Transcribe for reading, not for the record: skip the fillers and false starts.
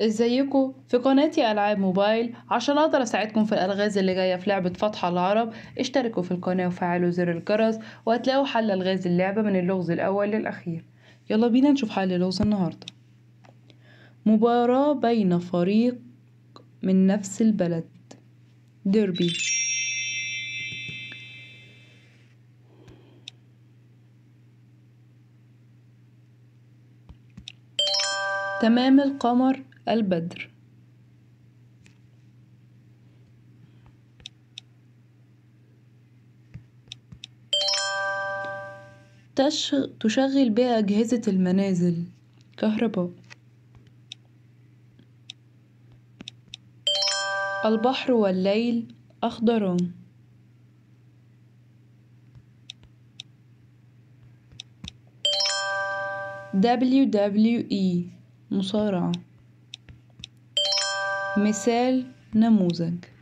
ازيكم في قناتي العاب موبايل. عشان اقدر اساعدكم في الالغاز اللي جايه في لعبه فطحل العرب، اشتركوا في القناه وفعلوا زر الجرس وهتلاقوا حل الغاز اللعبه من اللغز الاول للاخير. يلا بينا نشوف حل اللغز النهارده. مباراه بين فريق من نفس البلد، ديربي. تمام القمر، البدر. تشغل بها أجهزة المنازل، كهرباء. البحر والليل، أخضران. WWE، مصارعة. مثال نموذج.